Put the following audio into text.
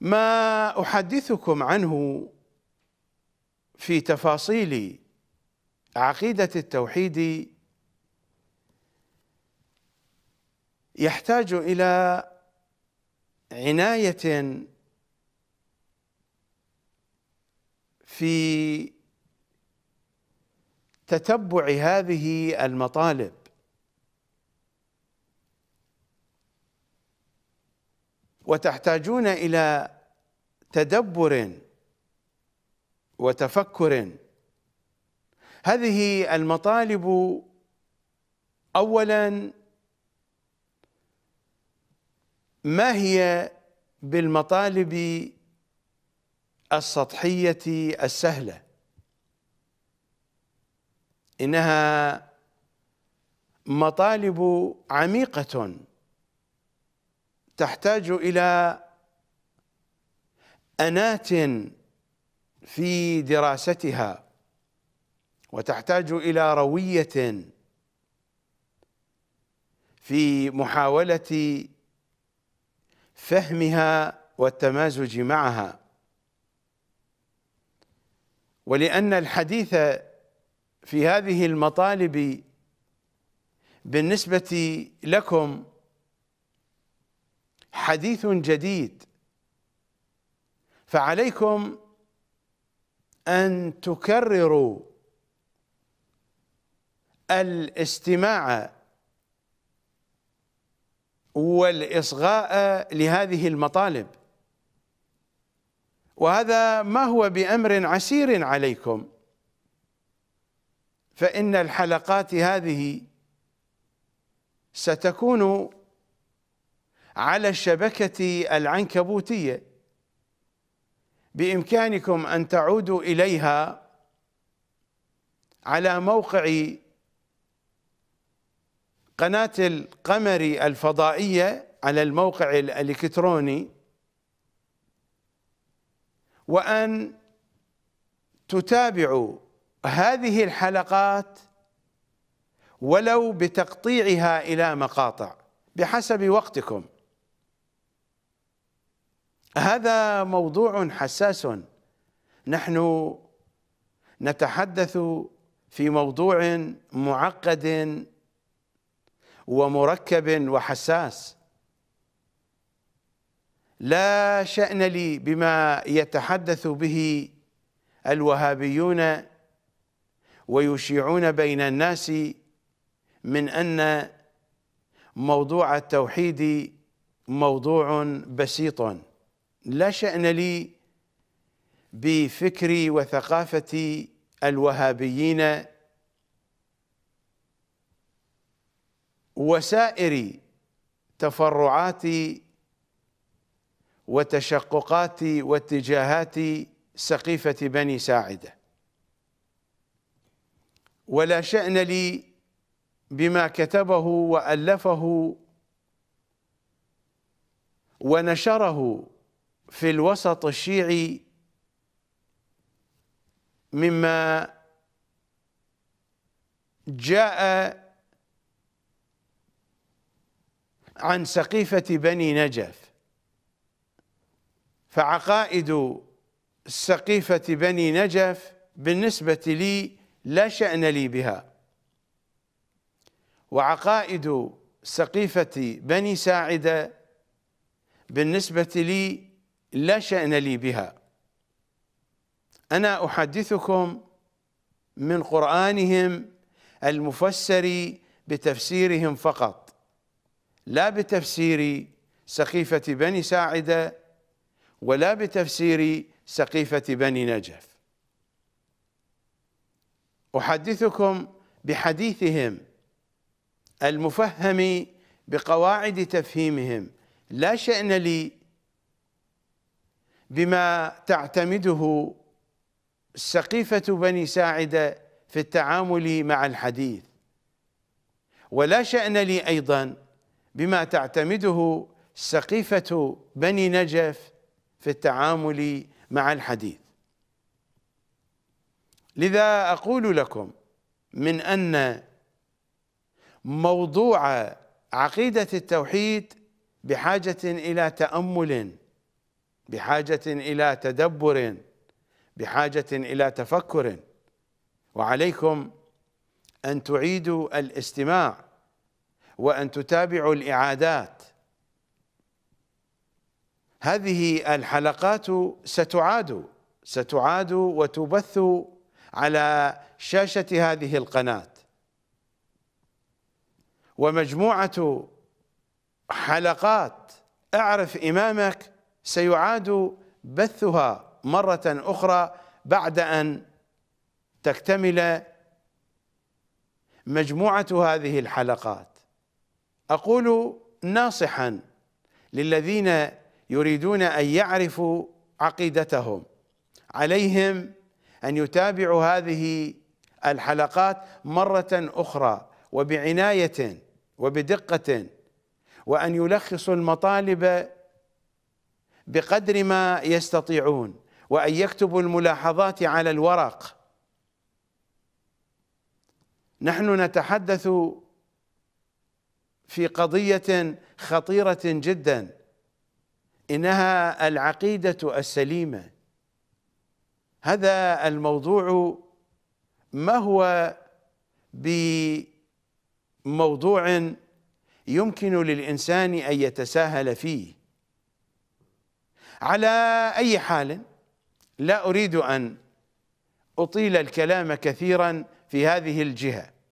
ما أحدثكم عنه في تفاصيل عقيدة التوحيد يحتاج إلى عناية في تتبع هذه المطالب، وتحتاجون إلى تدبر وتفكر. هذه المطالب أولاً ما هي بالمطالب السطحية السهلة، إنها مطالب عميقة تحتاج إلى أنات في دراستها، وتحتاج إلى روية في محاولة فهمها والتمازج معها، ولأن الحديث في هذه المطالب بالنسبة لكم حديث جديد، فعليكم أن تكرروا الاستماع والإصغاء لهذه المطالب، وهذا ما هو بأمر عسير عليكم، فإن الحلقات هذه ستكون على الشبكة العنكبوتية، بإمكانكم أن تعودوا إليها على موقع قناة القمر الفضائية على الموقع الإلكتروني، وأن تتابعوا هذه الحلقات ولو بتقطيعها إلى مقاطع بحسب وقتكم. هذا موضوع حساس، نحن نتحدث في موضوع معقد ومركب وحساس، لا شأن لي بما يتحدث به الوهابيون ويشيعون بين الناس من أن موضوع التوحيد موضوع بسيط، لا شأن لي بفكر وثقافة الوهابيين وسائر تفرعات وتشققات واتجاهات سقيفة بني ساعدة، ولا شأن لي بما كتبه وألفه ونشره في الوسط الشيعي مما جاء عن سقيفة بني نجف، فعقائد سقيفة بني نجف بالنسبة لي لا شأن لي بها، وعقائد سقيفة بني ساعدة بالنسبة لي لا شأن لي بها. أنا أحدثكم من قرآنهم المفسر بتفسيرهم فقط، لا بتفسير سقيفة بني ساعدة ولا بتفسير سقيفة بني نجف. أحدثكم بحديثهم المفهم بقواعد تفهيمهم، لا شأن لي بما تعتمده سقيفة بني ساعدة في التعامل مع الحديث، ولا شأن لي أيضاً بما تعتمده سقيفة بني نجف في التعامل مع الحديث. لذا أقول لكم من أن موضوع عقيدة التوحيد بحاجة إلى تأمل بحاجة إلى تدبر، بحاجة إلى تفكر، وعليكم أن تعيدوا الاستماع وأن تتابعوا الإعادات. هذه الحلقات ستعاد وتبث على شاشة هذه القناة، ومجموعة حلقات أعرف إمامك سيعاد بثها مرة أخرى بعد أن تكتمل مجموعة هذه الحلقات. أقول ناصحا للذين يريدون أن يعرفوا عقيدتهم، عليهم أن يتابعوا هذه الحلقات مرة أخرى وبعناية وبدقة، وأن يلخصوا المطالب بقدر ما يستطيعون، وأن يكتبوا الملاحظات على الورق. نحن نتحدث في قضية خطيرة جدا، إنها العقيدة السليمة. هذا الموضوع ما هو بموضوع يمكن للإنسان أن يتساهل فيه. على أي حال، لا أريد أن أطيل الكلام كثيرا في هذه الجهة،